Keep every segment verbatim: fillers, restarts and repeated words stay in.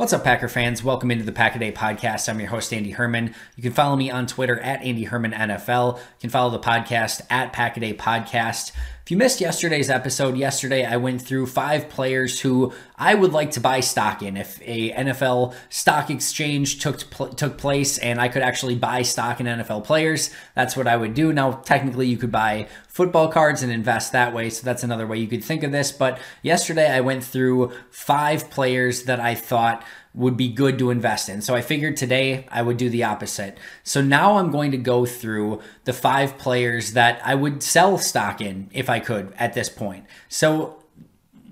What's up, Packer fans? Welcome into the Pack-A-Day Podcast. I'm your host, Andy Herman. You can follow me on Twitter at Andy Herman N F L. You can follow the podcast at Pack-A-Day Podcast. If you missed yesterday's episode, yesterday I went through five players who I would like to buy stock in. If a N F L stock exchange took pl- took place and I could actually buy stock in N F L players, that's what I would do. Now, technically, you could buy football cards and invest that way, so that's another way you could think of this. But yesterday I went through five players that I thought would be good to invest in. So I figured today I would do the opposite. So now I'm going to go through the five players that I would sell stock in if I could at this point. So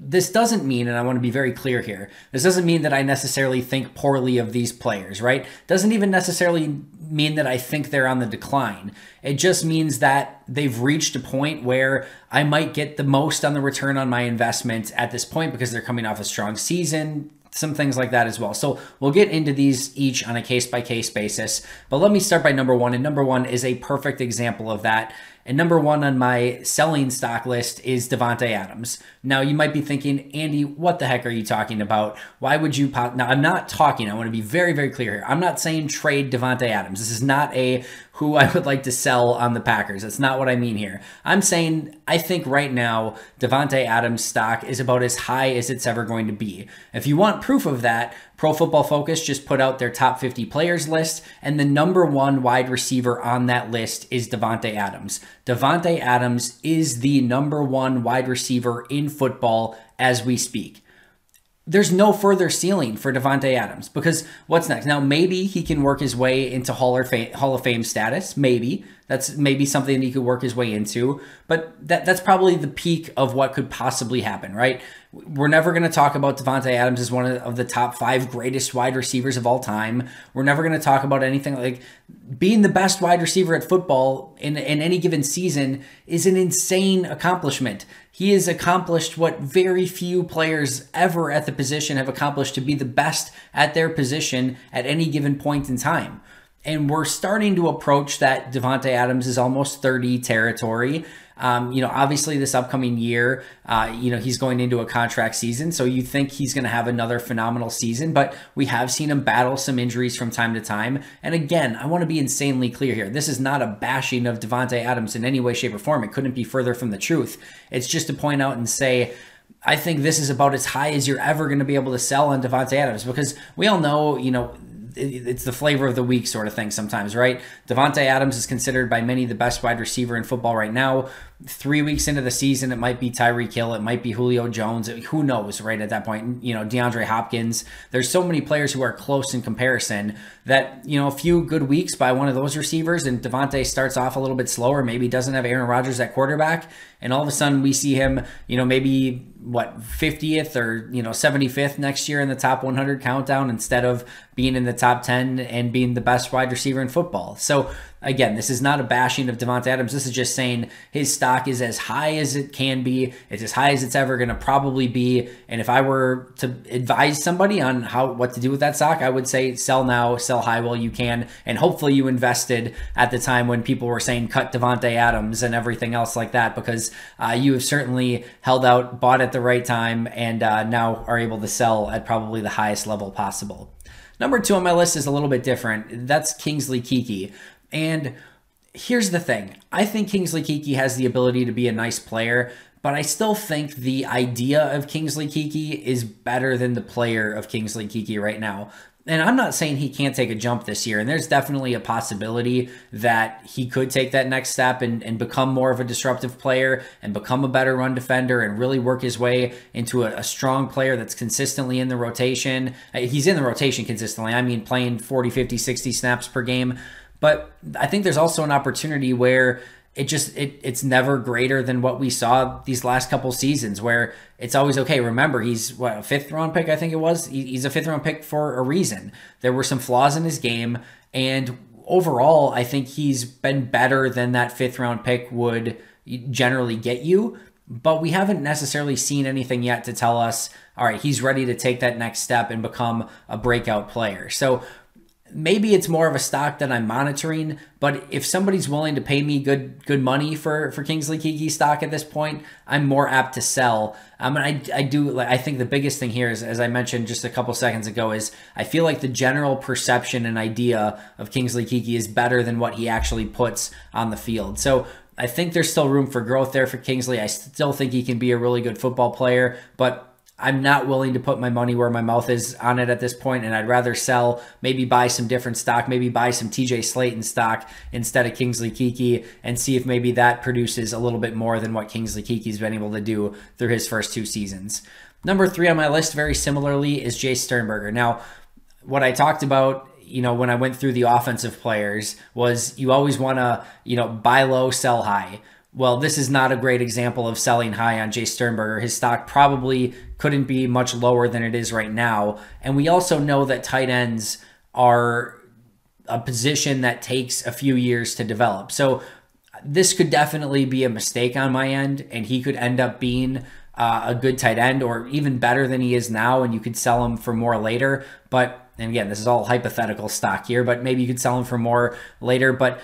this doesn't mean, and I want to be very clear here, this doesn't mean that I necessarily think poorly of these players, right? Doesn't even necessarily mean that I think they're on the decline. It just means that they've reached a point where I might get the most on the return on my investment at this point because they're coming off a strong season, some things like that as well. So we'll get into these each on a case-by-case basis, but let me start by number one. And number one is a perfect example of that. And number one on my selling stock list is Davante Adams. Now, you might be thinking, Andy, what the heck are you talking about? Why would you pop? Now, I'm not talking. I want to be very, very clear here. I'm not saying trade Davante Adams. This is not a who I would like to sell on the Packers. That's not what I mean here. I'm saying I think right now Davante Adams stock is about as high as it's ever going to be. If you want proof of that, Pro Football Focus just put out their top fifty players list, and the number one wide receiver on that list is Davante Adams. Davante Adams is the number one wide receiver in football as we speak. There's no further ceiling for Davante Adams because what's next? Now, maybe he can work his way into Hall of Fame, Hall of Fame status. Maybe. That's maybe something he could work his way into. But that that's probably the peak of what could possibly happen, right? We're never going to talk about Davante Adams as one of the top five greatest wide receivers of all time. We're never going to talk about anything like being the best wide receiver at football in, in any given season is an insane accomplishment. He has accomplished what very few players ever at the position have accomplished, to be the best at their position at any given point in time. And we're starting to approach that Davante Adams is almost thirty territory. Um, you know, obviously this upcoming year, uh, you know, he's going into a contract season. So you think he's going to have another phenomenal season, but we have seen him battle some injuries from time to time. And again, I want to be insanely clear here. This is not a bashing of Davante Adams in any way, shape, or form. It couldn't be further from the truth. It's just to point out and say, I think this is about as high as you're ever going to be able to sell on Davante Adams, because we all know, you know, it's the flavor of the week sort of thing sometimes, right? Davante Adams is considered by many the best wide receiver in football right now. Three weeks into the season, it might be Tyreek Hill. It might be Julio Jones. Who knows, right, at that point? You know, DeAndre Hopkins. There's so many players who are close in comparison that, you know, a few good weeks by one of those receivers and Davante starts off a little bit slower, maybe doesn't have Aaron Rodgers at quarterback, and all of a sudden we see him, you know, maybe what, fiftieth or, you know, seventy-fifth next year in the top one hundred countdown instead of being in the top ten and being the best wide receiver in football. So again, this is not a bashing of Davante Adams. This is just saying his stock is as high as it can be. It's as high as it's ever going to probably be. And if I were to advise somebody on how what to do with that stock, I would say sell now, sell high while you can. And hopefully you invested at the time when people were saying cut Davante Adams and everything else like that, because uh, you have certainly held out, bought at the right time, and uh, now are able to sell at probably the highest level possible. Number two on my list is a little bit different. That's Kingsley Kiki. And here's the thing. I think Kingsley Kiki has the ability to be a nice player, but I still think the idea of Kingsley Kiki is better than the player of Kingsley Kiki right now. And I'm not saying he can't take a jump this year, and there's definitely a possibility that he could take that next step and, and become more of a disruptive player and become a better run defender and really work his way into a, a strong player that's consistently in the rotation. He's in the rotation consistently. I mean, playing forty, fifty, sixty snaps per game. But I think there's also an opportunity where it just it it's never greater than what we saw these last couple seasons, where it's always okay. Remember, he's what, a fifth round pick, I think it was. He's a fifth round pick for a reason. There were some flaws in his game, and overall, I think he's been better than that fifth round pick would generally get you. But we haven't necessarily seen anything yet to tell us, all right, he's ready to take that next step and become a breakout player. So maybe it's more of a stock that I'm monitoring, but if somebody's willing to pay me good good money for for Kingsley Kiki stock at this point, I'm more apt to sell. Um, and I, I do, like, I think the biggest thing here is, as I mentioned just a couple seconds ago, is I feel like the general perception and idea of Kingsley Kiki is better than what he actually puts on the field. So I think there's still room for growth there for Kingsley. I still think he can be a really good football player, but I'm not willing to put my money where my mouth is on it at this point, and I'd rather sell, maybe buy some different stock, maybe buy some T J Slayton stock instead of Kingsley Kiki, and see if maybe that produces a little bit more than what Kingsley Kiki's been able to do through his first two seasons. Number three on my list, very similarly, is Jace Sternberger. Now, what I talked about, you know, when I went through the offensive players, was you always want to, you know, buy low, sell high. Well, this is not a great example of selling high on Jace Sternberger. His stock probably couldn't be much lower than it is right now. And we also know that tight ends are a position that takes a few years to develop. So this could definitely be a mistake on my end, and he could end up being uh, a good tight end, or even better than he is now, and you could sell him for more later. But, and again, this is all hypothetical stock here, but maybe you could sell him for more later. But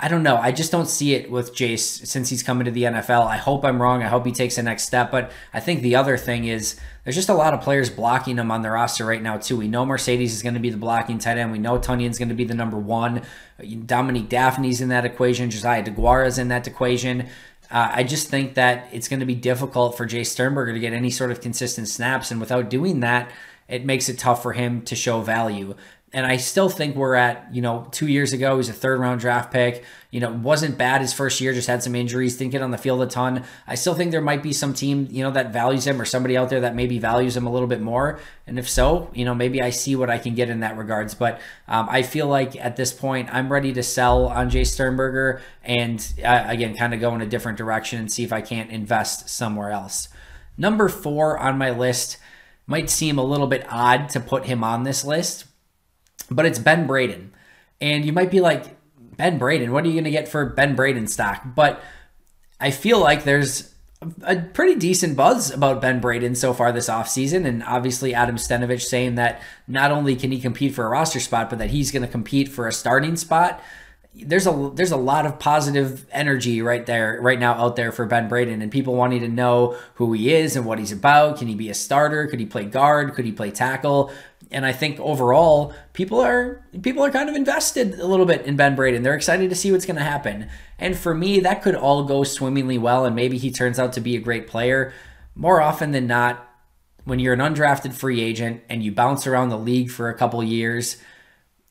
I don't know. I just don't see it with Jace since he's coming to the N F L. I hope I'm wrong. I hope he takes the next step. But I think the other thing is there's just a lot of players blocking him on the roster right now, too. We know Mercedes is going to be the blocking tight end. We know Tonyan's going to be the number one. Dominique Dafney's in that equation. Josiah DeGuara's in that equation. Uh, I just think that it's going to be difficult for Jace Sternberger to get any sort of consistent snaps. And without doing that, it makes it tough for him to show value. And I still think we're at, you know, two years ago, he was a third round draft pick, you know, wasn't bad his first year, just had some injuries, didn't get on the field a ton. I still think there might be some team, you know, that values him, or somebody out there that maybe values him a little bit more. And if so, you know, maybe I see what I can get in that regards. But um, I feel like at this point, I'm ready to sell on Jace Sternberger and uh, again, kind of go in a different direction and see if I can't invest somewhere else. Number four on my list might seem a little bit odd to put him on this list, but it's Ben Braden. And you might be like, Ben Braden, what are you going to get for Ben Braden stock? But I feel like there's a pretty decent buzz about Ben Braden so far this offseason. And obviously Adam Stenovich saying that not only can he compete for a roster spot, but that he's going to compete for a starting spot. There's a there's a lot of positive energy right there right now out there for Ben Braden, and people wanting to know who he is and what he's about. Can he be a starter? Could he play guard? Could he play tackle? And I think overall, people are people are kind of invested a little bit in Ben Braden. They're excited to see what's going to happen. And for me, that could all go swimmingly well, and maybe he turns out to be a great player. More often than not, when you're an undrafted free agent and you bounce around the league for a couple years,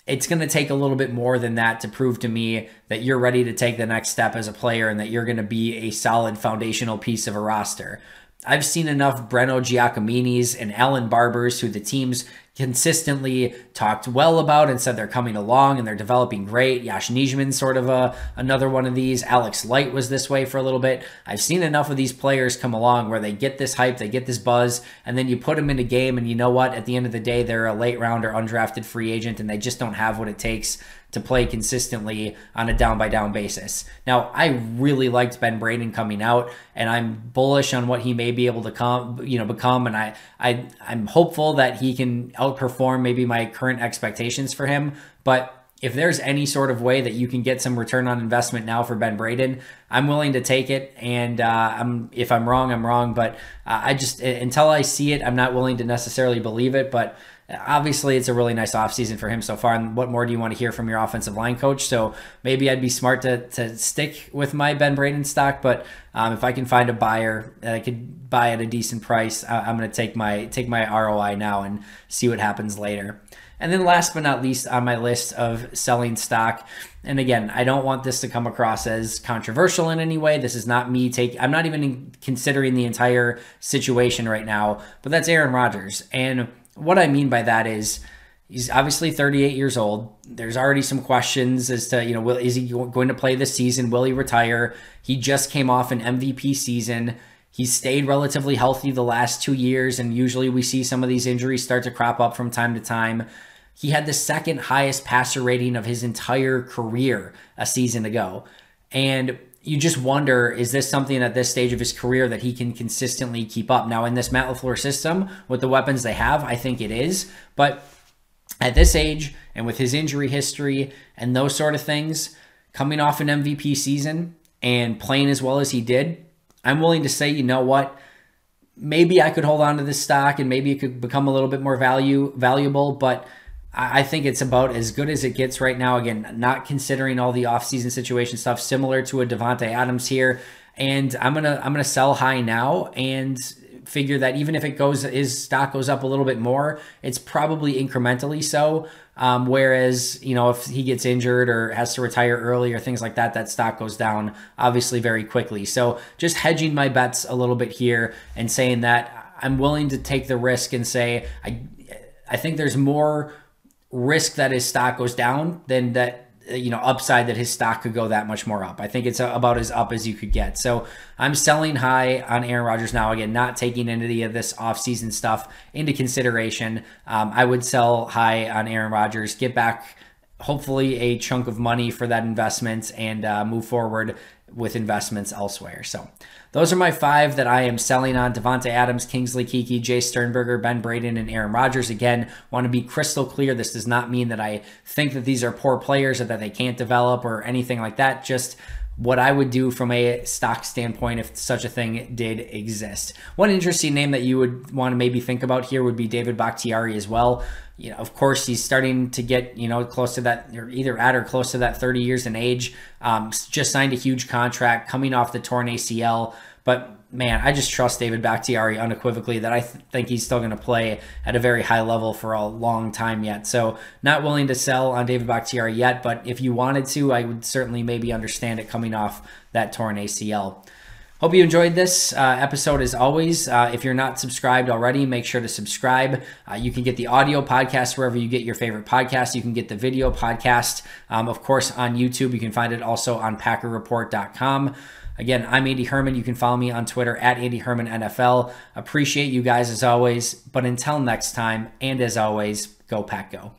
it's going to take a little bit more than that to prove to me that you're ready to take the next step as a player and that you're going to be a solid foundational piece of a roster. I've seen enough Breno Giacomini's and Alan Barbers, who the teams consistently talked well about and said they're coming along and they're developing great. Yash Nijman, sort of a, another one of these. Alex Light was this way for a little bit. I've seen enough of these players come along where they get this hype, they get this buzz, and then you put them in a game and you know what? At the end of the day, they're a late round or undrafted free agent and they just don't have what it takes to play consistently on a down-by-down basis. Now, I really liked Ben Braden coming out, and I'm bullish on what he may be able to come, you know, become, and I, I, I'm hopeful that he can outperform maybe my current expectations for him. But if there's any sort of way that you can get some return on investment now for Ben Braden, I'm willing to take it. And uh, I'm, if I'm wrong, I'm wrong. But uh, I just, until I see it, I'm not willing to necessarily believe it. But obviously, it's a really nice offseason for him so far. And what more do you want to hear from your offensive line coach? So maybe I'd be smart to, to stick with my Ben Braden stock. But um, if I can find a buyer that I could buy at a decent price, I, I'm going to take my take my R O I now and see what happens later. And then last but not least on my list of selling stock, and again, I don't want this to come across as controversial in any way. This is not me taking, I'm not even considering the entire situation right now, but that's Aaron Rodgers. And what I mean by that is he's obviously thirty-eight years old. There's already some questions as to, you know, will, is he going to play this season? Will he retire? He just came off an M V P season. He's stayed relatively healthy the last two years, and usually we see some of these injuries start to crop up from time to time. He had the second highest passer rating of his entire career a season ago. And you just wonder, is this something at this stage of his career that he can consistently keep up? Now, in this Matt LaFleur system, with the weapons they have, I think it is. But at this age and with his injury history and those sort of things, coming off an M V P season and playing as well as he did, I'm willing to say, you know what, maybe I could hold on to this stock and maybe it could become a little bit more value valuable, but I think it's about as good as it gets right now. Again, not considering all the offseason situation stuff, similar to a Davante Adams here. And I'm gonna I'm gonna sell high now and figure that even if it goes, his stock goes up a little bit more, it's probably incrementally so. Um, whereas, you know, if he gets injured or has to retire early or things like that, that stock goes down obviously very quickly. So just hedging my bets a little bit here and saying that I'm willing to take the risk and say I I think there's more risk that his stock goes down than that, you know, upside that his stock could go that much more up. I think it's about as up as you could get. So I'm selling high on Aaron Rodgers now. Again, not taking any of this offseason stuff into consideration. Um, I would sell high on Aaron Rodgers, get back hopefully a chunk of money for that investment and uh, move forward with investments elsewhere. So those are my five that I am selling on: Davante Adams, Kingsley Kiki, Jace Sternberger, Ben Braden, and Aaron Rodgers. Again, want to be crystal clear. This does not mean that I think that these are poor players or that they can't develop or anything like that. Just what I would do from a stock standpoint if such a thing did exist. One interesting name that you would want to maybe think about here would be David Bakhtiari as well. You know, of course, he's starting to get, you know, close to that, or either at or close to that thirty years in age. Um, just signed a huge contract coming off the torn A C L. But man, I just trust David Bakhtiari unequivocally that I th think he's still going to play at a very high level for a long time yet. So not willing to sell on David Bakhtiari yet, but if you wanted to, I would certainly maybe understand it coming off that torn A C L. Hope you enjoyed this uh, episode as always. Uh, if you're not subscribed already, make sure to subscribe. Uh, you can get the audio podcast wherever you get your favorite podcast. You can get the video podcast, um, of course, on YouTube. You can find it also on Packer Report dot com. Again, I'm Andy Herman. You can follow me on Twitter at Andy Herman N F L. Appreciate you guys as always. But until next time, and as always, go Pack Go.